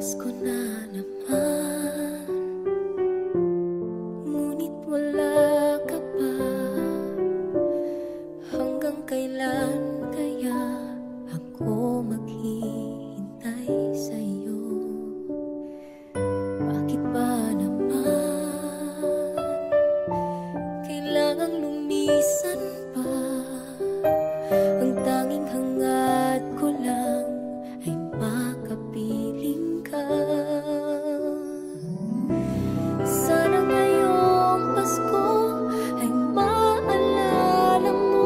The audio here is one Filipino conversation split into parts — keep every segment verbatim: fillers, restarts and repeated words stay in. Pasko na naman, ngunit wala ka pa. Hanggang kailan kaya ako maghihintay sa'yo? Bakit ba naman kailangang lumisan pa? Ang tanging hangad ko lang ay makapiling. Sana ngayong Pasko ay maalala mo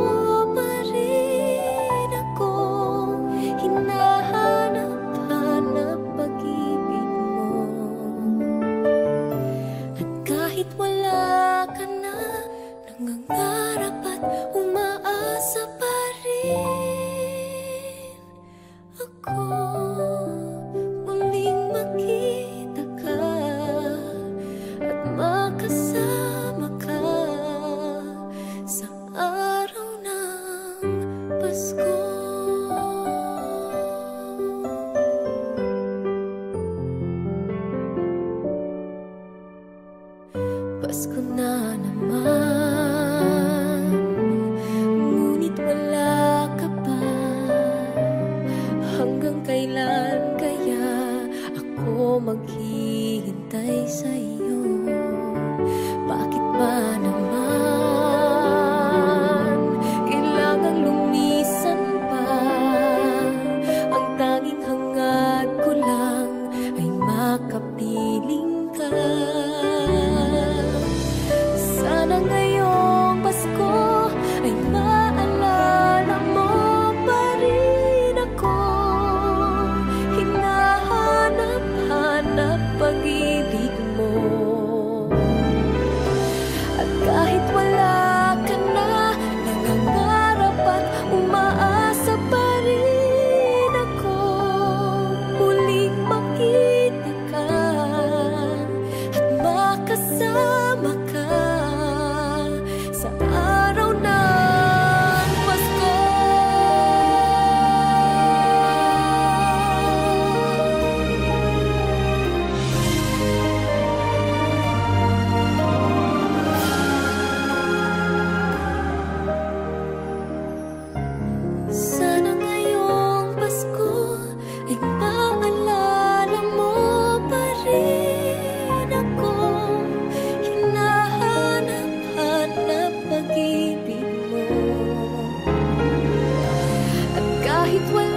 pa rin ako. Hinahanap-hanap pag-ibig mo, at kahit wala ka na, nangangarap at umaasa pa rin ako. Pasko na naman, ngunit wala ka pa. Hanggang kailan kaya ako maghihintay sa'yo? Bakit ba naman kailangan lumisan pa? Ang tanging hangad ko lang ay makapiling ka. Sana ngayong Pasko ay maalala mo pa rin ako. Hinahanap-hanap pag-ibig mo, at kahit wala ka na, nangangarap at umaasa pa rin ako. Muling makita ka at makasama ka sa araw ng Pasko. Sana ngayong Pasko ay maalala mo pa rin ako. Hinahanap-hanap pag-ibig mo, at kahit wala